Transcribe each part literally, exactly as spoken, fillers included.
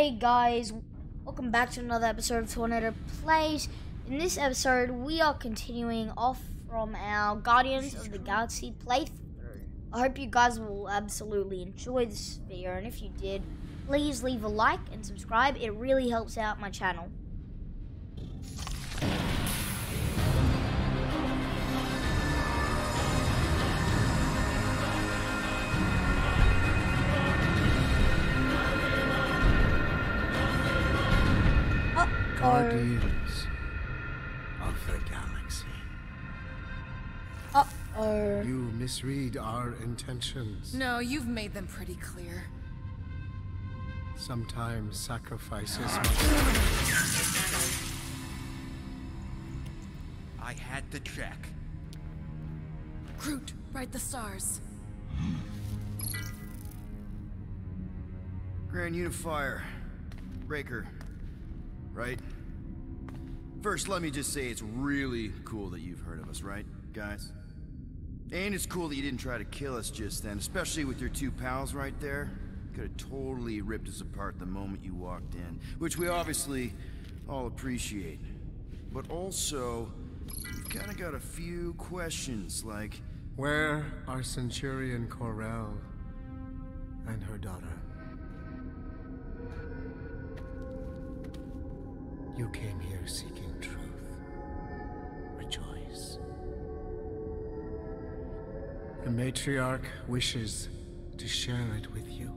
Hey guys, welcome back to another episode of Tornado Plays. In this episode, we are continuing off from our Guardians of the Galaxy playthrough. I hope you guys will absolutely enjoy this video, and if you did, please leave a like and subscribe. It really helps out my channel. Guardians of the Galaxy. Uh-oh. You misread our intentions. No, you've made them pretty clear. Sometimes sacrifices must... I had to check. Groot, write the stars. Grand Unifier. Breaker. Right? First, let me just say it's really cool that you've heard of us, right, guys? And it's cool that you didn't try to kill us just then, especially with your two pals right there. Could have totally ripped us apart the moment you walked in, which we obviously all appreciate. But also, we've kind of got a few questions, like... Where are Centurion Ko-Rel and her daughter? You came here seeking truth. Rejoice. The Matriarch wishes to share it with you.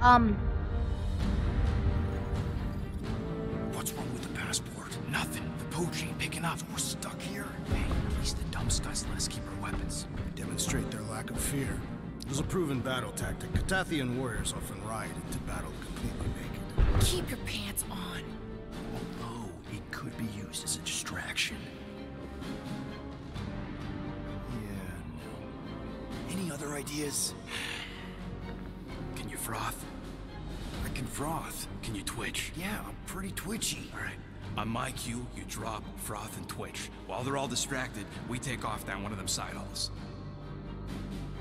Um. What's wrong with the passport? Nothing. The pooch ain't picking up. We're stuck here. Hey, at least the dumb Scots let us keep our weapons. They demonstrate their lack of fear. It was a proven battle tactic. Catathian warriors often ride into battle completely naked. Keep your pants on. Although it could be used as a distraction. Yeah, no. Any other ideas? Can you froth? I can froth. Can you twitch? Yeah, I'm pretty twitchy. All right. On my cue, you drop, froth, and twitch. While they're all distracted, we take off down one of them side halls.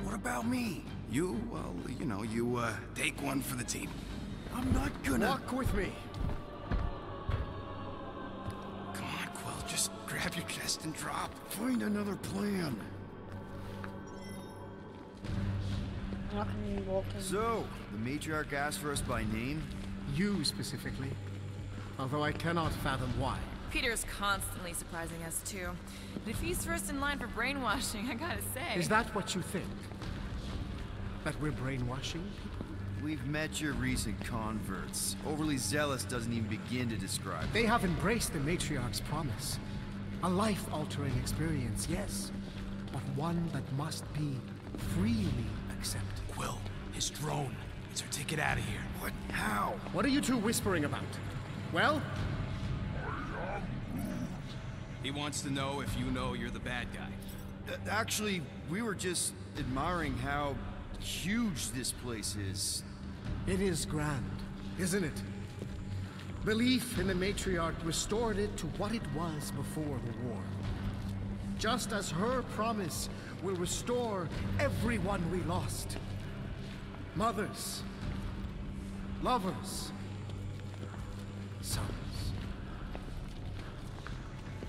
What about me? You, well, you know, you, uh, take one for the team. I'm not gonna... Walk with me. Come on, Quill, just grab your chest and drop. Find another plan. So, the Matriarch asked for us by name? You specifically. Although I cannot fathom why. Peter's constantly surprising us too. But if he's first in line for brainwashing, I gotta say... Is that what you think? That we're brainwashing people? We've met your recent converts. Overly zealous doesn't even begin to describe it. They have embraced the Matriarch's promise. A life-altering experience, yes. But one that must be freely accepted. Quill, his drone. It's our ticket out of here. What? How? What are you two whispering about? Well? He wants to know if you know you're the bad guy. Uh, actually, we were just admiring how huge this place is. It is grand, isn't it? Belief in the Matriarch restored it to what it was before the war. Just as her promise will restore everyone we lost. Mothers, lovers, sons.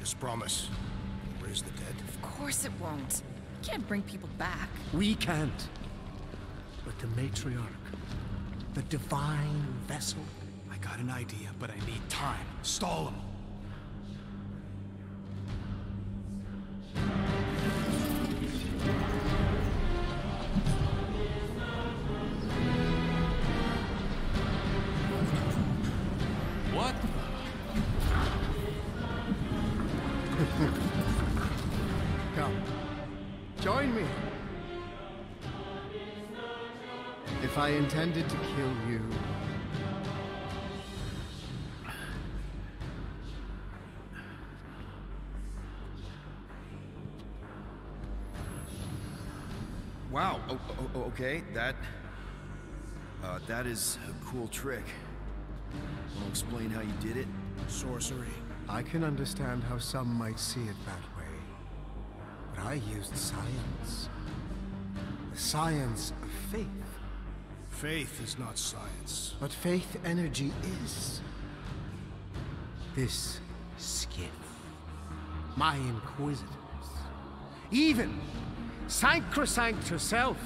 This promise will raise the dead. Of course it won't. You can't bring people back. We can't. But the Matriarch, the divine vessel. I got an idea, but I need time. Stall him. if I intended to kill you. Wow, oh, oh, okay, that... Uh, that is a cool trick. Want to explain how you did it? Sorcery. I can understand how some might see it that way. But I used science. The science of faith. Faith is not science. But faith energy is. This skiff. My inquisitors. Even Sancrosanct herself.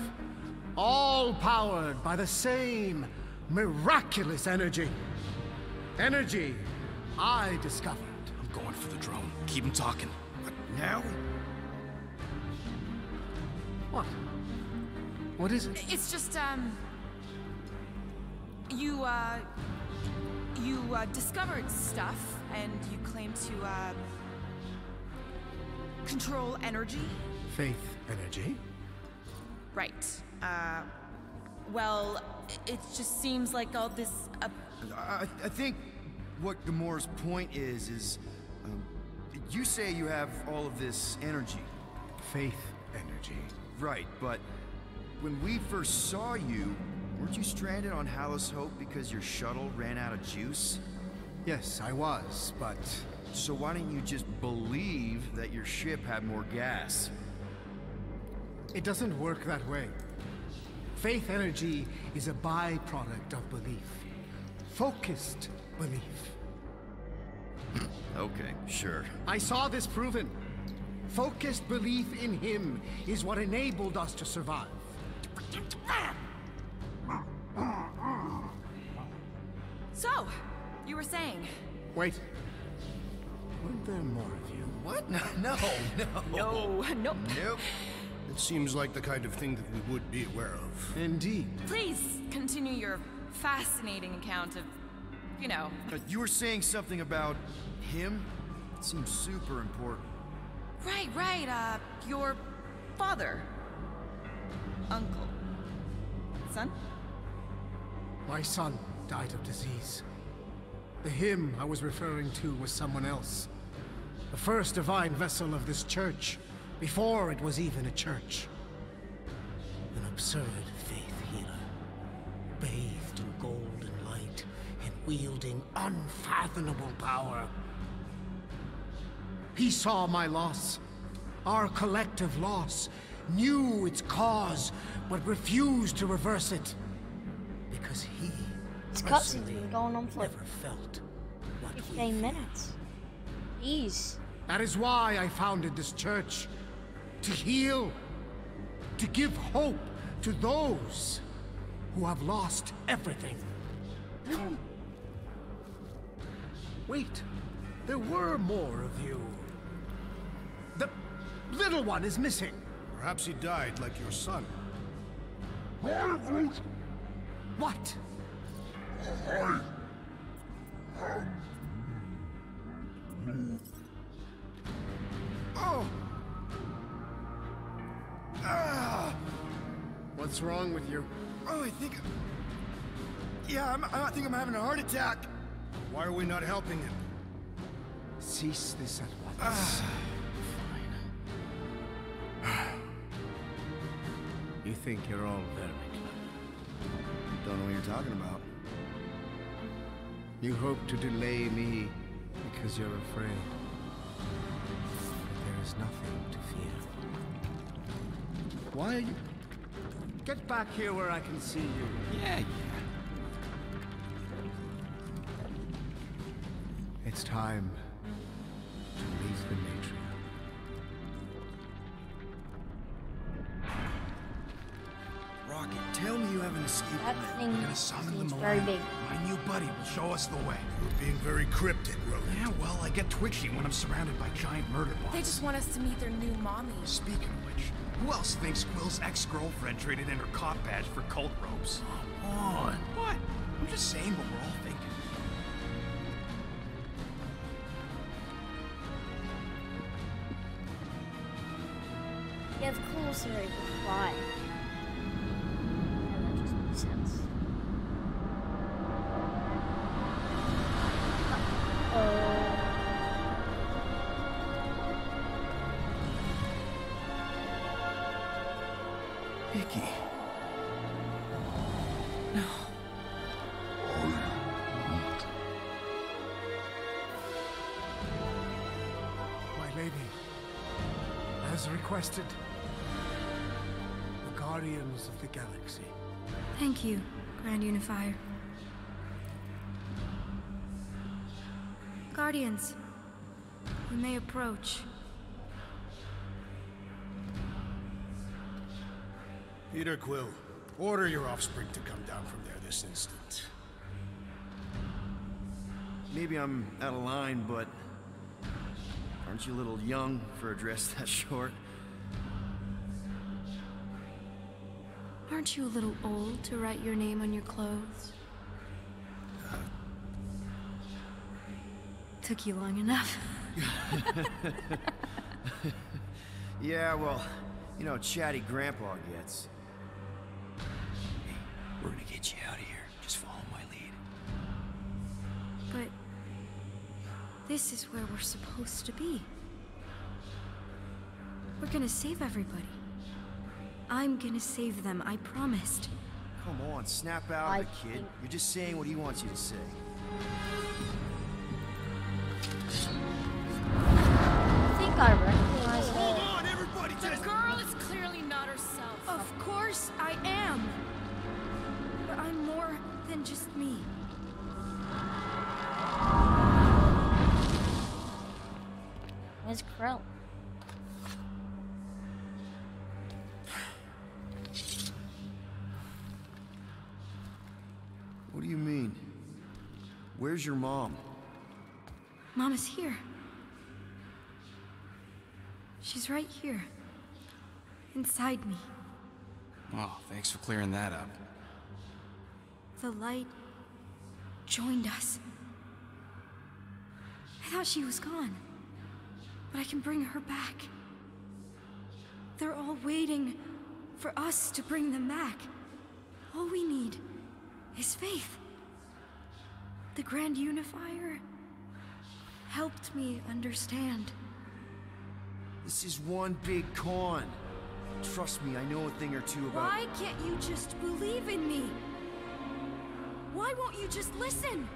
All powered by the same miraculous energy. Energy I discovered. I'm going for the drone. Keep him talking. But now? What? What is it? It's just, um... You, uh... You, uh, discovered stuff, and you claim to, uh... control energy. Faith energy? Right. Uh... Well, it just seems like all this... Uh... I, I think... What Gamora's point is, is... Um, you say you have all of this energy. Faith energy. Right, but... When we first saw you, weren't you stranded on Hallis Hope because your shuttle ran out of juice? Yes, I was, but... So why didn't you just believe that your ship had more gas? It doesn't work that way. Faith energy is a byproduct of belief. Focused belief. Okay, sure. I saw this proven. Focused belief in him is what enabled us to survive. So, you were saying... Wait. Weren't there more of you? What? No, no, no. No, nope. Nope. It seems like the kind of thing that we would be aware of. Indeed. Please, continue your fascinating account of, you know... Uh, you were saying something about him? It seems super important. Right, right, uh, your father. Uncle. Son? My son died of disease. The him I was referring to was someone else. The first divine vessel of this church, before it was even a church. An absurd faith healer, bathed in golden light and wielding unfathomable power. He saw my loss, our collective loss, knew its cause, but refused to reverse it. Because he personally going on for never felt what we felt. minutes. Jeez. That is why I founded this church. To heal. To give hope to those who have lost everything. Wait. There were more of you. The little one is missing. Perhaps he died like your son. What? Oh. Ah. What's wrong with you? Oh, I think... Yeah, I'm, I think I'm having a heart attack. Why are we not helping him? Cease this at once. Ah. You think you're all very clever. You don't know what you're talking about. You hope to delay me because you're afraid. But there is nothing to fear. Why are you... Get back here where I can see you. Yeah, yeah. It's time to leave the Matriarch. Tell me you have an escape plan. I'm gonna summon the Millennium. My new buddy will show us the way. You're being very cryptic, Roland. Yeah, well, I get twitchy when I'm surrounded by giant murder bots. They just want us to meet their new mommy. Speaking of which, who else thinks Quill's ex-girlfriend traded in her cop badge for cult robes? Come on. What? I'm just saying what we're all thinking. You have cool story. Why? Seven. as requested. The Guardians of the Galaxy. Thank you, Grand Unifier. Guardians, you may approach. Peter Quill, order your offspring to come down from there this instant. Maybe I'm out of line, but aren't you a little young for a dress that short? Aren't you a little old to write your name on your clothes? Uh. Took you long enough. Yeah, well, you know, chatty grandpa gets. Hey, we're gonna get you out of here. Just follow my lead. But this is where we're supposed to be. We're gonna save everybody. I'm gonna save them, I promised. Come on, snap out of it, kid. You're just saying what he wants you to say. I think I recognize her. Hold on, everybody! The just... girl is clearly not herself. Of course I am. But I'm more than just me. Miz Krill. What do you mean? Where's your mom? Mom is here. She's right here. Inside me. Oh, thanks for clearing that up. The light joined us. I thought she was gone. But I can bring her back. They're all waiting for us to bring them back. All we need is faith. The Grand Unifier helped me understand. This is one big con. Trust me, I know a thing or two about... Why can't you just believe in me? Why won't you just listen?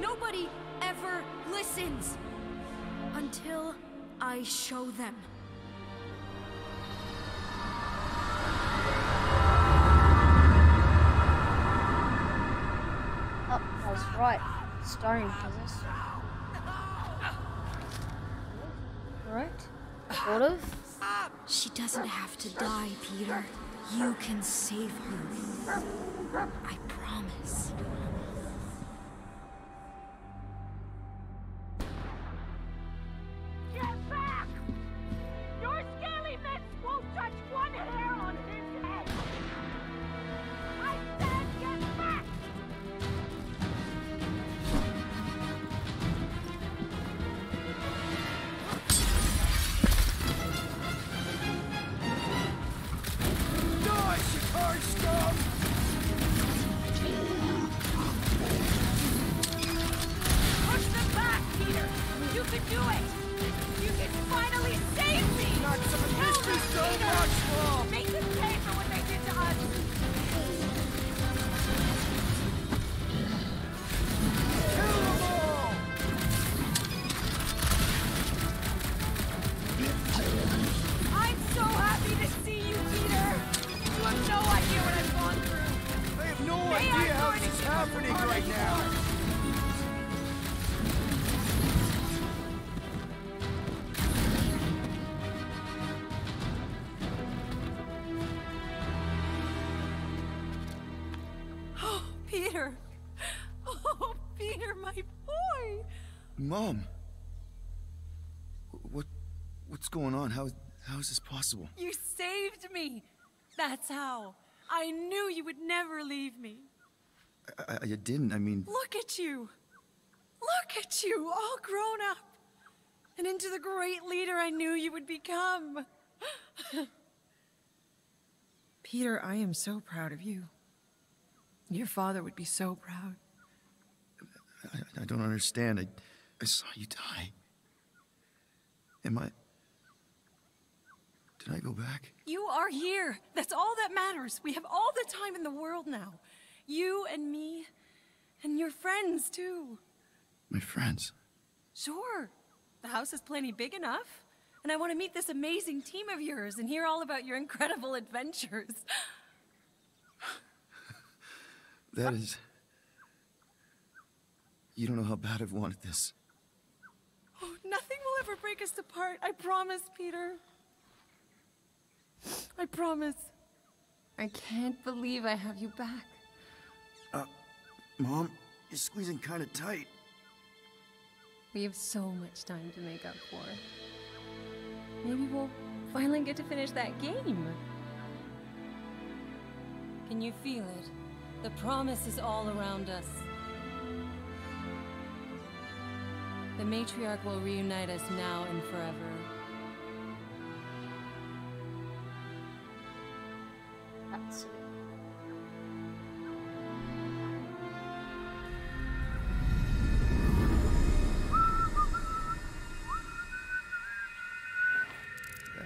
Nobody ever listens. Until I show them. Oh, I was right. Starring Jesus. Right? Sort of. She doesn't have to die, Peter. You can save her. I promise. Mom, what, what's going on? How, how is this possible? You saved me. That's how. I knew you would never leave me. I, I, I didn't. I mean. Look at you. Look at you, all grown up, and into the great leader I knew you would become. Peter, I am so proud of you. Your father would be so proud. I, I don't understand. I. I saw you die. Am I... Did I go back? You are here. That's all that matters. We have all the time in the world now. You and me. And your friends, too. My friends? Sure. The house is plenty big enough. and I want to meet this amazing team of yours and hear all about your incredible adventures. That is... You don't know how bad I've wanted this. Oh, nothing will ever break us apart. I promise, Peter. I promise. I can't believe I have you back. Uh, Mom, you're squeezing kind of tight. We have so much time to make up for. Maybe we'll finally get to finish that game. Can you feel it? The promise is all around us. The Matriarch will reunite us now and forever. That's it.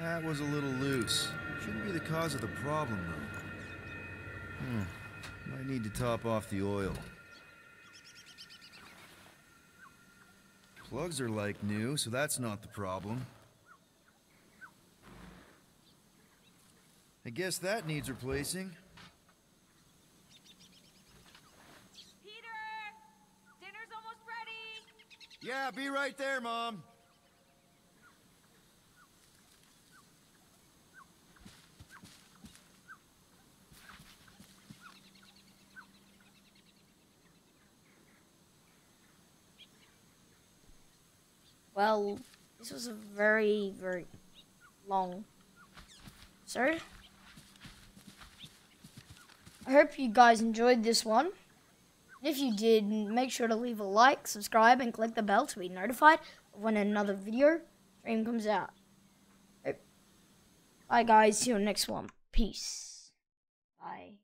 That was a little loose. Shouldn't be the cause of the problem, though. Hmm. Might need to top off the oil. Plugs are like new, so that's not the problem. I guess that needs replacing. Peter! Dinner's almost ready! Yeah, be right there, Mom! Well, this was a very, very long... Sorry? I hope you guys enjoyed this one. If you did, make sure to leave a like, subscribe, and click the bell to be notified when another video stream comes out. Bye guys, see you on the next one. Peace. Bye.